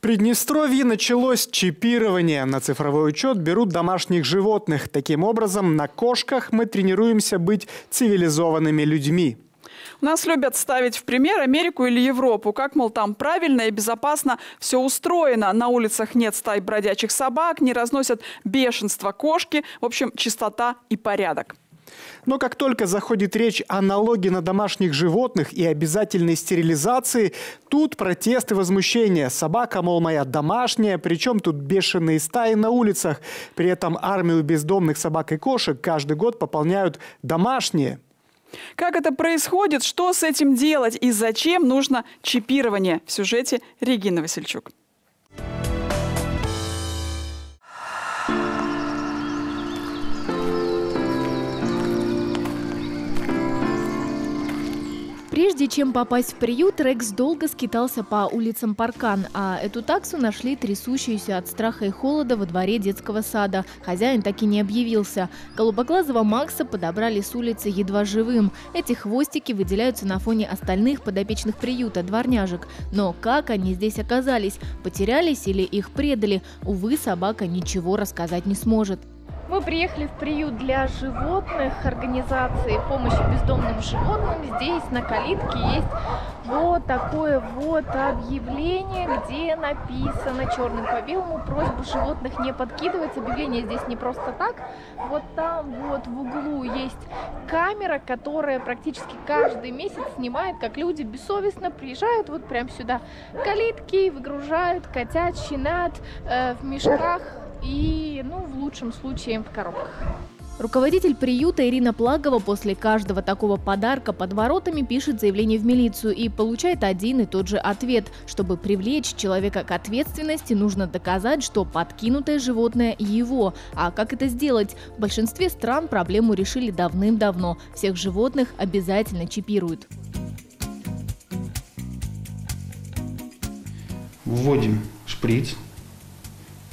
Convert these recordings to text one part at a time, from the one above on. В Приднестровье началось чипирование. На цифровой учет берут домашних животных. Таким образом, на кошках мы тренируемся быть цивилизованными людьми. Нас любят ставить в пример Америку или Европу. Как, мол, там правильно и безопасно все устроено. На улицах нет стай бродячих собак, не разносят бешенство кошки. В общем, чистота и порядок. Но как только заходит речь о налоге на домашних животных и обязательной стерилизации, тут протесты и возмущения. Собака, мол, моя домашняя, причем тут бешеные стаи на улицах. При этом армию бездомных собак и кошек каждый год пополняют домашние. Как это происходит, что с этим делать и зачем нужно чипирование? В сюжете Регина Васильчук. Прежде чем попасть в приют, Рекс долго скитался по улицам Паркан, а эту таксу нашли трясущуюся от страха и холода во дворе детского сада. Хозяин так и не объявился. Голубоглазого Макса подобрали с улицы едва живым. Эти хвостики выделяются на фоне остальных подопечных приюта, дворняжек. Но как они здесь оказались? Потерялись или их предали? Увы, собака ничего рассказать не сможет. Мы приехали в приют для животных организации помощи бездомным животным. Здесь на калитке есть вот такое вот объявление, где написано черным по белому: просьбу животных не подкидывать. Объявление здесь не просто так. Вот там вот в углу есть камера, которая практически каждый месяц снимает, как люди бессовестно приезжают вот прям сюда к калитке, выгружают котят, щенят в мешках. И, ну, в лучшем случае, в коробках. Руководитель приюта Ирина Плагова после каждого такого подарка под воротами пишет заявление в милицию и получает один и тот же ответ. Чтобы привлечь человека к ответственности, нужно доказать, что подкинутое животное его. А как это сделать? В большинстве стран проблему решили давным-давно. Всех животных обязательно чипируют. Вводим шприц.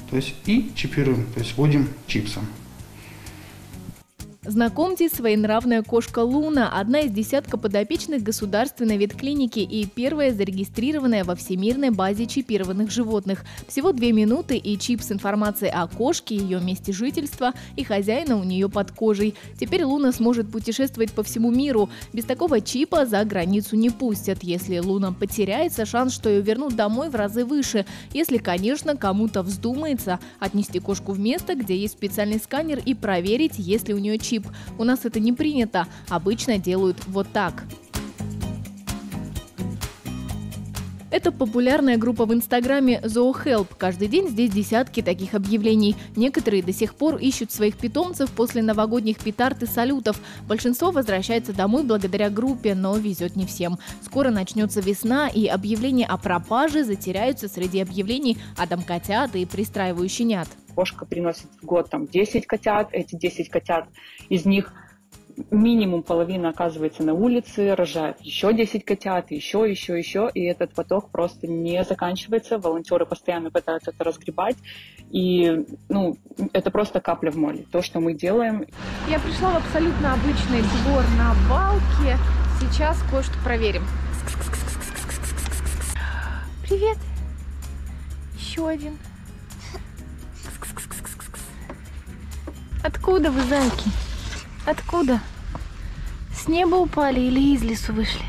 То есть и чипируем, то есть вводим чипсом. Знакомьтесь, своенравная кошка Луна – одна из десятка подопечных государственной ветклиники и первая зарегистрированная во всемирной базе чипированных животных. Всего 2 минуты, и чип с информацией о кошке, ее месте жительства и хозяина у нее под кожей. Теперь Луна сможет путешествовать по всему миру. Без такого чипа за границу не пустят. Если Луна потеряется, шанс, что ее вернут домой, в разы выше. Если, конечно, кому-то вздумается отнести кошку в место, где есть специальный сканер, и проверить, есть ли у нее чип. У нас это не принято. Обычно делают вот так. Это популярная группа в Инстаграме Zoohelp. Каждый день здесь десятки таких объявлений. Некоторые до сих пор ищут своих питомцев после новогодних петард и салютов. Большинство возвращается домой благодаря группе, но везет не всем. Скоро начнется весна, и объявления о пропаже затеряются среди объявлений о домкотят и пристраивающих щенят. Кошка приносит в год там 10 котят, эти 10 котят, из них минимум половина оказывается на улице, рожает еще 10 котят, еще, и этот поток просто не заканчивается. Волонтеры постоянно пытаются это разгребать, и ну, это просто капля в море, то, что мы делаем. Я пришла в абсолютно обычный двор на балке, сейчас кое-что проверим. Привет! Еще один. Откуда вы, зайки? Откуда? С неба упали или из лесу вышли?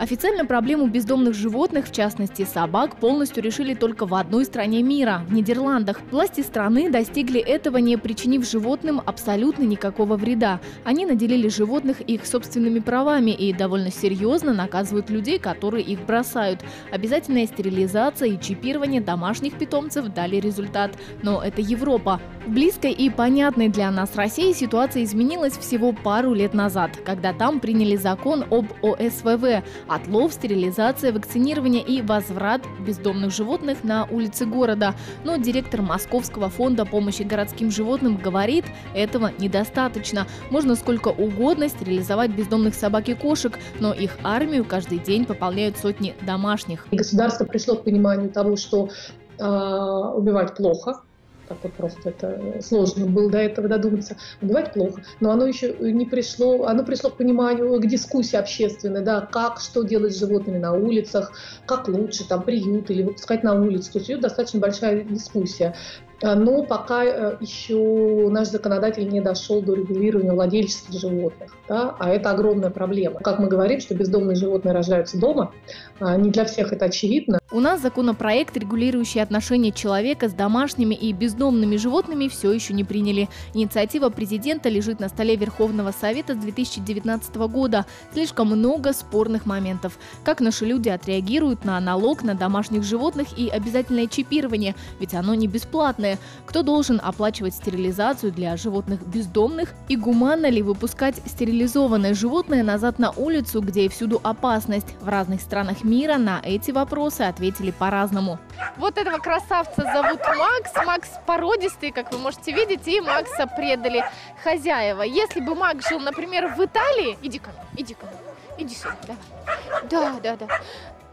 Официально проблему бездомных животных, в частности собак, полностью решили только в одной стране мира – в Нидерландах. Власти страны достигли этого, не причинив животным абсолютно никакого вреда. Они наделили животных их собственными правами и довольно серьезно наказывают людей, которые их бросают. Обязательная стерилизация и чипирование домашних питомцев дали результат. Но это Европа. В близкой и понятной для нас России ситуация изменилась всего пару лет назад, когда там приняли закон об ОСВВ – отлов, стерилизация, вакцинирование и возврат бездомных животных на улицы города. Но директор Московского фонда помощи городским животным говорит, этого недостаточно. Можно сколько угодно стерилизовать бездомных собак и кошек, но их армию каждый день пополняют сотни домашних. Государство пришло к пониманию того, что убивать плохо, так вот просто это сложно было до этого додуматься. Бывает плохо, но оно еще не пришло, оно пришло к пониманию, к дискуссии общественной, да, как, что делать с животными на улицах, как лучше, там, приют или выпускать на улицу. То есть идет достаточно большая дискуссия. Но пока еще наш законодатель не дошел до регулирования владельчества животных, да? А это огромная проблема. Как мы говорим, что бездомные животные рождаются дома, не для всех это очевидно. У нас законопроект, регулирующий отношения человека с домашними и бездомными животными, все еще не приняли. Инициатива президента лежит на столе Верховного Совета с 2019 года. Слишком много спорных моментов. Как наши люди отреагируют на налог на домашних животных и обязательное чипирование, ведь оно не бесплатное. Кто должен оплачивать стерилизацию для животных бездомных? И гуманно ли выпускать стерилизованное животное назад на улицу, где и всюду опасность? В разных странах мира на эти вопросы ответили по-разному. Вот этого красавца зовут Макс. Макс породистый, как вы можете видеть, и Макса предали хозяева. Если бы Макс жил, например, в Италии, иди сюда, да.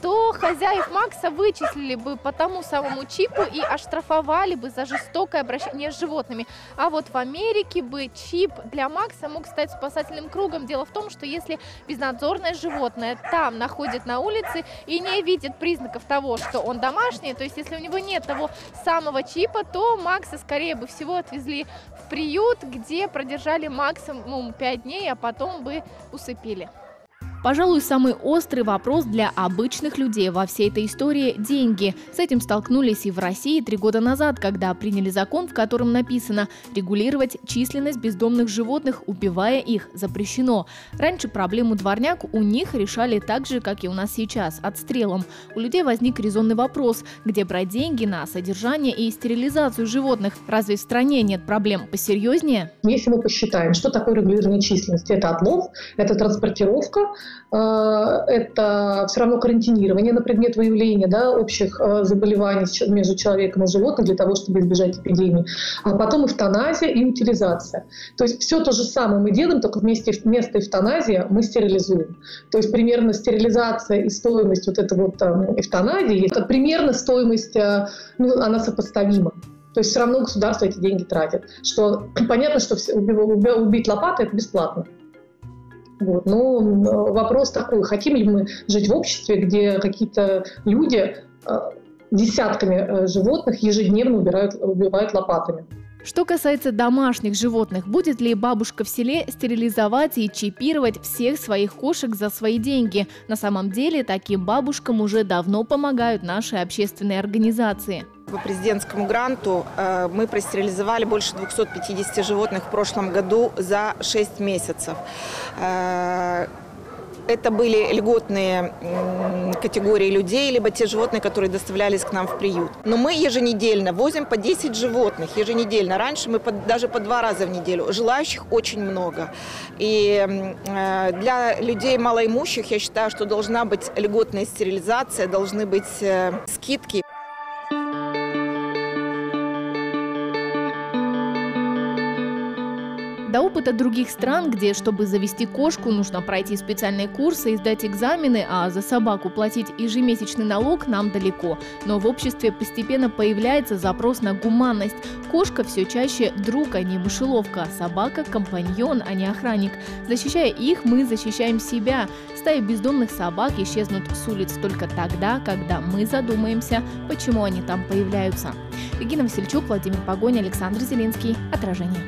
то хозяев Макса вычислили бы по тому самому чипу и оштрафовали бы за жестокое обращение с животными. А вот в Америке бы чип для Макса мог стать спасательным кругом. Дело в том, что если безнадзорное животное там находит на улице и не видит признаков того, что он домашний, то есть если у него нет того самого чипа, то Макса скорее бы всего отвезли в приют, где продержали максимум 5 дней, а потом бы усыпили. Пожалуй, самый острый вопрос для обычных людей во всей этой истории – деньги. С этим столкнулись и в России 3 года назад, когда приняли закон, в котором написано «регулировать численность бездомных животных, убивая их, запрещено». Раньше проблему дворняк у них решали так же, как и у нас сейчас – отстрелом. У людей возник резонный вопрос – где брать деньги на содержание и стерилизацию животных? Разве в стране нет проблем посерьезнее? Если мы посчитаем, что такое регулирование численности – это отлов, это транспортировка, это все равно карантинирование на предмет выявления, да, общих заболеваний между человеком и животным для того, чтобы избежать эпидемии. А потом эвтаназия и утилизация. То есть все то же самое мы делаем, только вместо эвтаназии мы стерилизуем. То есть примерно стерилизация и стоимость вот этой вот эвтаназии, это примерно стоимость, она сопоставима. То есть все равно государство эти деньги тратит. Что понятно, что убить лопатой – это бесплатно. Вот. Но вопрос такой, хотим ли мы жить в обществе, где какие-то люди десятками животных ежедневно убивают лопатами. Что касается домашних животных, будет ли бабушка в селе стерилизовать и чипировать всех своих кошек за свои деньги? На самом деле таким бабушкам уже давно помогают наши общественные организации. По президентскому гранту мы простерилизовали больше 250 животных в прошлом году за 6 месяцев. Это были льготные категории людей, либо те животные, которые доставлялись к нам в приют. Но мы еженедельно возим по 10 животных, еженедельно. Раньше мы даже по 2 раза в неделю. Желающих очень много. И для людей малоимущих, я считаю, что должна быть льготная стерилизация, должны быть скидки. До опыта других стран, где, чтобы завести кошку, нужно пройти специальные курсы и сдать экзамены, а за собаку платить ежемесячный налог, нам далеко. Но в обществе постепенно появляется запрос на гуманность. Кошка все чаще друг, а не мышеловка. Собака – компаньон, а не охранник. Защищая их, мы защищаем себя. Стаи бездомных собак исчезнут с улиц только тогда, когда мы задумаемся, почему они там появляются. Регина Васильчук, Владимир Погонь, Александр Зеленский. Отражение.